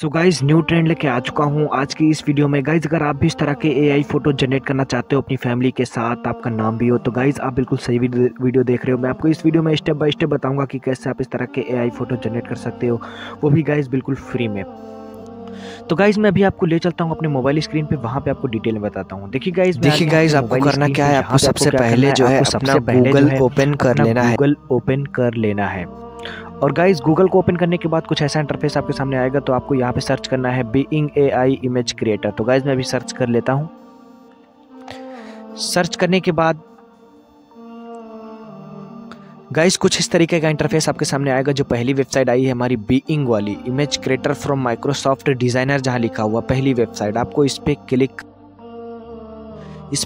So guys new trend लेके आ चुका हूँ आज की इस वीडियो में। गाइज अगर आप भी इस तरह के एआई फोटो जनरेट करना चाहते हो अपनी फैमिली के साथ, आपका नाम भी हो, तो गाइज आप बिल्कुल सही वीडियो देख रहे हो। मैं आपको इस वीडियो में स्टेप बाय स्टेप बताऊंगा कि कैसे आप इस तरह के एआई फोटो जनरेट कर सकते हो, वो भी गाइज बिल्कुल फ्री में। तो गाइज मैं अभी आपको ले चलता हूँ अपने मोबाइल स्क्रीन पे, वहाँ पे आपको डिटेल में बताता हूँ। देखिए गाइज आपको करना क्या है, आपको सबसे पहले जो है अपना गूगल ओपन कर लेना है। और गाइज गूगल को ओपन करने के बाद कुछ ऐसा इंटरफेस आपके सामने आएगा, तो आपको यहाँ पे सर्च करना है बीइंग एआई इमेज क्रिएटर। तो गाइज मैं अभी सर्च कर लेता हूँ। सर्च करने के बाद गाइज कुछ इस तरीके का इंटरफेस आपके सामने आएगा। जो पहली वेबसाइट आई है हमारी बीइंग वाली, image creator from Microsoft designer, जहाँ लिखा हुआ पहली वेबसाइट, आपको इस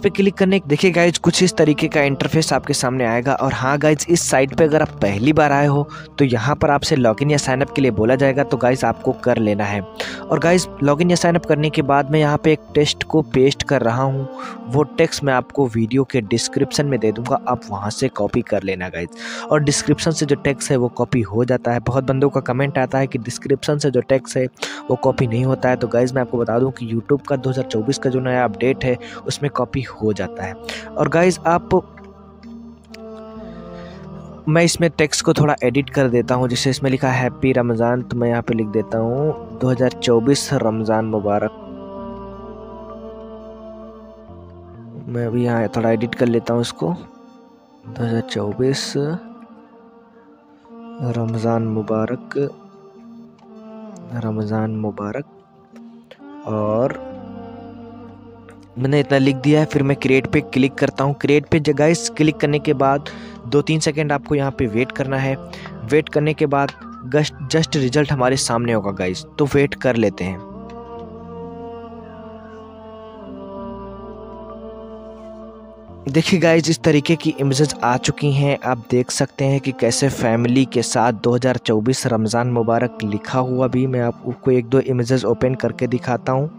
पे क्लिक करने। देखिए गाइज कुछ इस तरीके का इंटरफेस आपके सामने आएगा। और हाँ गाइज इस साइट पे अगर आप पहली बार आए हो तो यहाँ पर आपसे लॉगिन या साइनअप के लिए बोला जाएगा, तो गाइज आपको कर लेना है। और गाइज लॉगिन या साइनअप करने के बाद मैं यहाँ पे एक टेक्स्ट को पेस्ट कर रहा हूँ, वो टेक्स्ट मैं आपको वीडियो के डिस्क्रिप्शन में दे दूँगा, आप वहाँ से कॉपी कर लेना गाइज। और डिस्क्रिप्शन से जो टेक्स्ट है वो कॉपी हो जाता है। बहुत बंदों का कमेंट आता है कि डिस्क्रिप्शन से जो टेक्स्ट है वो कॉपी नहीं होता है, तो गाइज मैं आपको बता दूँ कि यूट्यूब का 2024 का जो नया अपडेट है उसमें कॉपी हो जाता है। और गाइज मैं इसमें टेक्स्ट को थोड़ा एडिट कर देता हूँ। जैसे इसमें लिखा है हैप्पी रमज़ान, तो मैं यहाँ पे लिख देता हूँ 2024 रमज़ान मुबारक। मैं अभी यहाँ थोड़ा एडिट कर लेता हूँ इसको, 2024 रमज़ान मुबारक। और मैंने इतना लिख दिया है। फिर मैं क्रिएट पे क्लिक करता हूँ। क्रिएट पे गाइस क्लिक करने के बाद 2-3 सेकेंड आपको यहाँ पे वेट करना है। वेट करने के बाद जस्ट रिजल्ट हमारे सामने होगा गाइस, तो वेट कर लेते हैं। देखिए गाइज इस तरीके की इमेजेस आ चुकी हैं। आप देख सकते हैं कि कैसे फैमिली के साथ 2024 रमज़ान मुबारक लिखा हुआ भी। मैं आपको 1-2 इमेजेस ओपन करके दिखाता हूँ।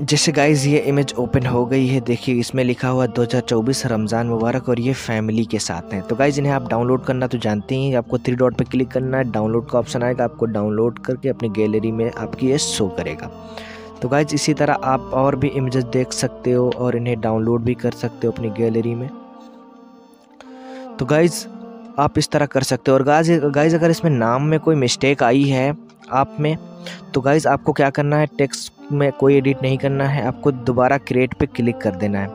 जैसे गाइज़ ये इमेज ओपन हो गई है, देखिए इसमें लिखा हुआ 2024 रमज़ान मुबारक और ये फैमिली के साथ हैं। तो गाइज़ इन्हें आप डाउनलोड करना तो जानते ही, आपको 3 डॉट पे क्लिक करना है, डाउनलोड का ऑप्शन आएगा, आपको डाउनलोड करके अपनी गैलरी में आपकी ये शो करेगा। तो गाइज़ इसी तरह आप और भी इमेजेस देख सकते हो और इन्हें डाउनलोड भी कर सकते हो अपनी गैलरी में। तो गाइज़ आप इस तरह कर सकते हो। और गाइज़ अगर इसमें नाम में कोई मिस्टेक आई है आप में, तो गाइज़ आपको क्या करना है, टेक्स्ट में कोई एडिट नहीं करना है, आपको दोबारा क्रिएट पे क्लिक कर देना है।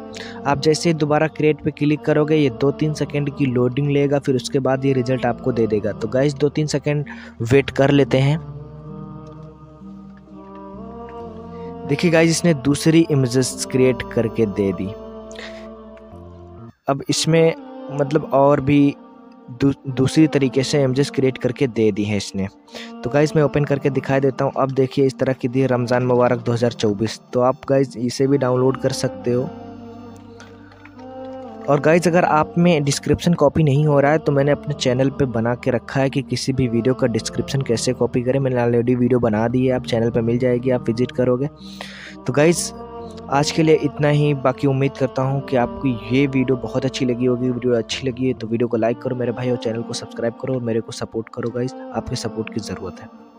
आप जैसे ही दोबारा क्रिएट पे क्लिक करोगे ये 2-3 सेकेंड की लोडिंग लेगा, फिर उसके बाद ये रिजल्ट आपको दे देगा। तो गाइज़ 2-3 सेकेंड वेट कर लेते हैं। देखिए गाइज़ इसने दूसरी इमेजेस क्रिएट करके दे दी। अब इसमें मतलब और भी दूसरी तरीके से इमेजेस क्रिएट करके दे दी हैं इसने। तो गाइज़ मैं ओपन करके दिखाई देता हूँ। अब देखिए इस तरह की दी रमज़ान मुबारक 2024। तो आप गाइज़ इसे भी डाउनलोड कर सकते हो। और गाइज़ अगर आप में डिस्क्रिप्शन कॉपी नहीं हो रहा है, तो मैंने अपने चैनल पे बना के रखा है कि किसी भी वीडियो का डिस्क्रिप्शन कैसे कॉपी करें। मैंने ऑलरेडी वीडियो बना दी है, आप चैनल पर मिल जाएगी, आप विजिट करोगे। तो गाइज़ आज के लिए इतना ही। बाकी उम्मीद करता हूँ कि आपको ये वीडियो बहुत अच्छी लगी होगी। वीडियो अच्छी लगी है तो वीडियो को लाइक करो मेरे भाई, और चैनल को सब्सक्राइब करो और मेरे को सपोर्ट करो गाइस, आपके सपोर्ट की ज़रूरत है।